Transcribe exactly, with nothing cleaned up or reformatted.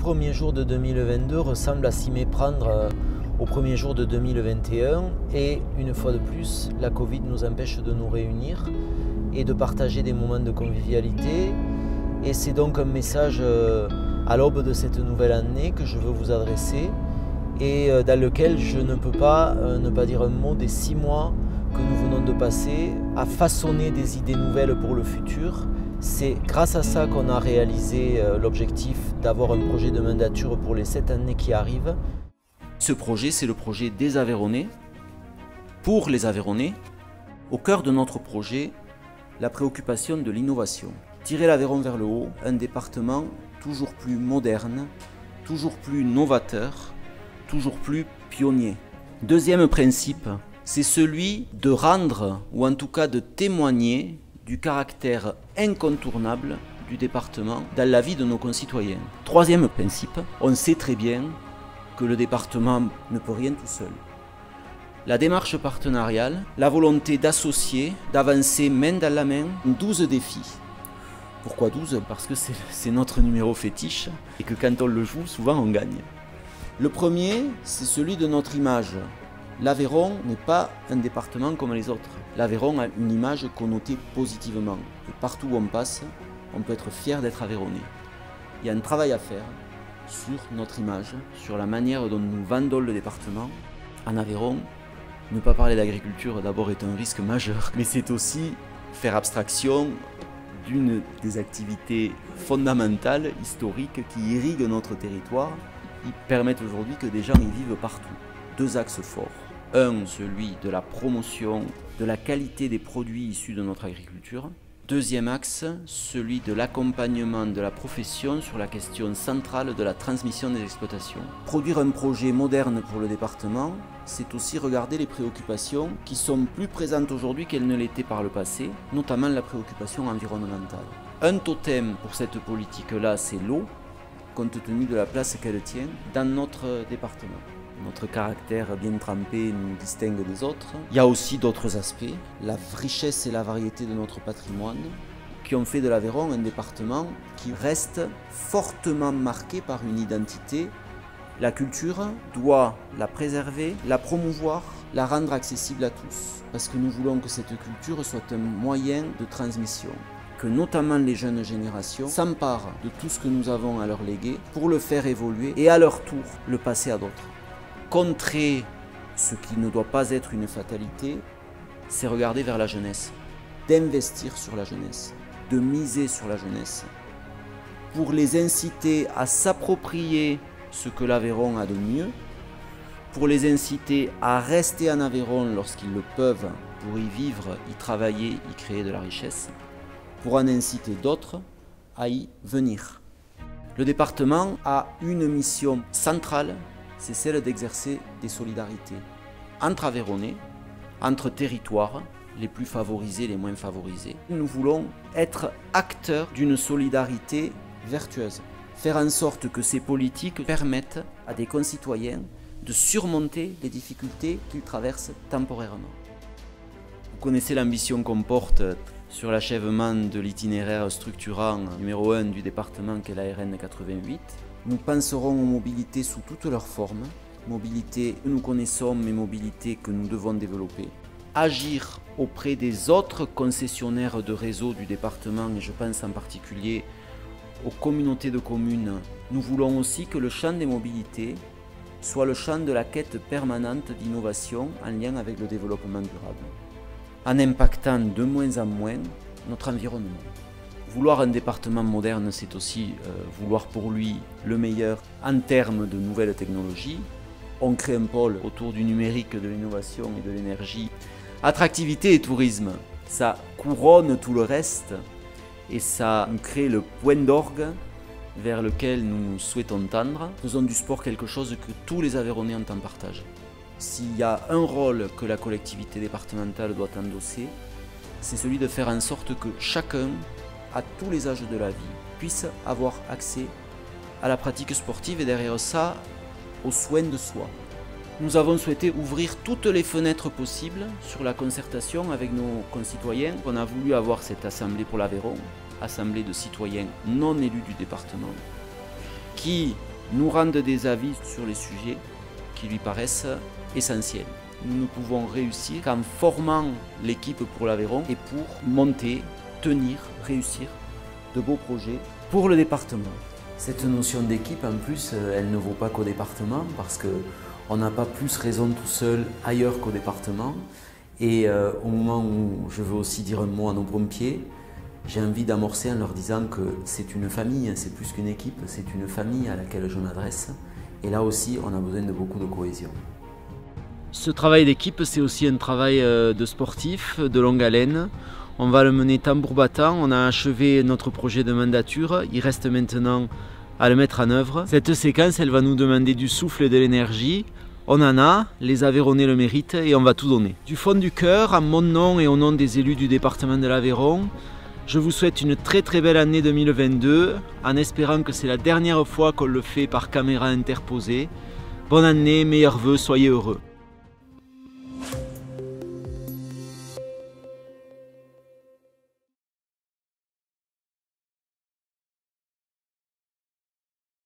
premier jour de deux mille vingt-deux ressemble à s'y méprendre au premier jour de deux mille vingt et un et une fois de plus, la Covid nous empêche de nous réunir et de partager des moments de convivialité. Et c'est donc un message à l'aube de cette nouvelle année que je veux vous adresser et dans lequel je ne peux pas ne pas dire un mot des six mois que nous venons de passer à façonner des idées nouvelles pour le futur. C'est grâce à ça qu'on a réalisé l'objectif d'avoir un projet de mandature pour les sept années qui arrivent. Ce projet, c'est le projet des Aveyronnais, pour les Aveyronnais. Au cœur de notre projet, la préoccupation de l'innovation. Tirer l'Aveyron vers le haut, un département toujours plus moderne, toujours plus novateur, toujours plus pionnier. Deuxième principe, c'est celui de rendre, ou en tout cas de témoigner, du caractère incontournable du département dans la vie de nos concitoyens. Troisième principe, on sait très bien que le département ne peut rien tout seul. La démarche partenariale, la volonté d'associer, d'avancer main dans la main, douze défis. Pourquoi douze? Parce que c'est notre numéro fétiche et que quand on le joue, souvent on gagne. Le premier, c'est celui de notre image. L'Aveyron n'est pas un département comme les autres. L'Aveyron a une image connotée positivement. Et partout où on passe, on peut être fier d'être Aveyronnais. Il y a un travail à faire sur notre image, sur la manière dont nous vendons le département. En Aveyron, ne pas parler d'agriculture d'abord est un risque majeur, mais c'est aussi faire abstraction d'une des activités fondamentales, historiques, qui irriguent notre territoire, qui permettent aujourd'hui que des gens y vivent partout. Deux axes forts. Un, celui de la promotion de la qualité des produits issus de notre agriculture. Deuxième axe, celui de l'accompagnement de la profession sur la question centrale de la transmission des exploitations. Produire un projet moderne pour le département, c'est aussi regarder les préoccupations qui sont plus présentes aujourd'hui qu'elles ne l'étaient par le passé, notamment la préoccupation environnementale. Un totem pour cette politique-là, c'est l'eau, compte tenu de la place qu'elle tient dans notre département. Notre caractère bien trempé nous distingue des autres. Il y a aussi d'autres aspects, la richesse et la variété de notre patrimoine qui ont fait de l'Aveyron un département qui reste fortement marqué par une identité. La culture doit la préserver, la promouvoir, la rendre accessible à tous parce que nous voulons que cette culture soit un moyen de transmission. Que notamment les jeunes générations s'emparent de tout ce que nous avons à leur léguer pour le faire évoluer et à leur tour le passer à d'autres. Contrer ce qui ne doit pas être une fatalité, c'est regarder vers la jeunesse, d'investir sur la jeunesse, de miser sur la jeunesse, pour les inciter à s'approprier ce que l'Aveyron a de mieux, pour les inciter à rester en Aveyron lorsqu'ils le peuvent, pour y vivre, y travailler, y créer de la richesse, pour en inciter d'autres à y venir. Le département a une mission centrale, c'est celle d'exercer des solidarités entre Aveyronnais, entre territoires, les plus favorisés, les moins favorisés. Nous voulons être acteurs d'une solidarité vertueuse, faire en sorte que ces politiques permettent à des concitoyens de surmonter les difficultés qu'ils traversent temporairement. Vous connaissez l'ambition qu'on porte sur l'achèvement de l'itinéraire structurant numéro un du département qu'est la R N quatre-vingt-huit. Nous penserons aux mobilités sous toutes leurs formes, mobilités que nous connaissons mais mobilités que nous devons développer. Agir auprès des autres concessionnaires de réseaux du département et je pense en particulier aux communautés de communes. Nous voulons aussi que le champ des mobilités soit le champ de la quête permanente d'innovation en lien avec le développement durable, en impactant de moins en moins notre environnement. Vouloir un département moderne, c'est aussi euh, vouloir pour lui le meilleur en termes de nouvelles technologies. On crée un pôle autour du numérique, de l'innovation et de l'énergie. Attractivité et tourisme, ça couronne tout le reste et ça crée le point d'orgue vers lequel nous souhaitons tendre. Faisons du sport quelque chose que tous les Aveyronnais ont en partage. S'il y a un rôle que la collectivité départementale doit endosser, c'est celui de faire en sorte que chacun à tous les âges de la vie, puissent avoir accès à la pratique sportive et derrière ça, aux soins de soi. Nous avons souhaité ouvrir toutes les fenêtres possibles sur la concertation avec nos concitoyens. On a voulu avoir cette assemblée pour l'Aveyron, assemblée de citoyens non élus du département, qui nous rendent des avis sur les sujets qui lui paraissent essentiels. Nous ne pouvons réussir qu'en formant l'équipe pour l'Aveyron et pour monter, tenir, réussir de beaux projets pour le département. Cette notion d'équipe, en plus, elle ne vaut pas qu'au département parce qu'on n'a pas plus raison tout seul ailleurs qu'au département. Et euh, au moment où je veux aussi dire un mot à nos pompiers, j'ai envie d'amorcer en leur disant que c'est une famille, c'est plus qu'une équipe, c'est une famille à laquelle je m'adresse. Et là aussi, on a besoin de beaucoup de cohésion. Ce travail d'équipe, c'est aussi un travail de sportif, de longue haleine. On va le mener tambour battant, on a achevé notre projet de mandature, il reste maintenant à le mettre en œuvre. Cette séquence, elle va nous demander du souffle et de l'énergie. On en a, les Aveyronnais le méritent et on va tout donner. Du fond du cœur, en mon nom et au nom des élus du département de l'Aveyron, je vous souhaite une très très belle année deux mille vingt-deux, en espérant que c'est la dernière fois qu'on le fait par caméra interposée. Bonne année, meilleurs vœux, soyez heureux.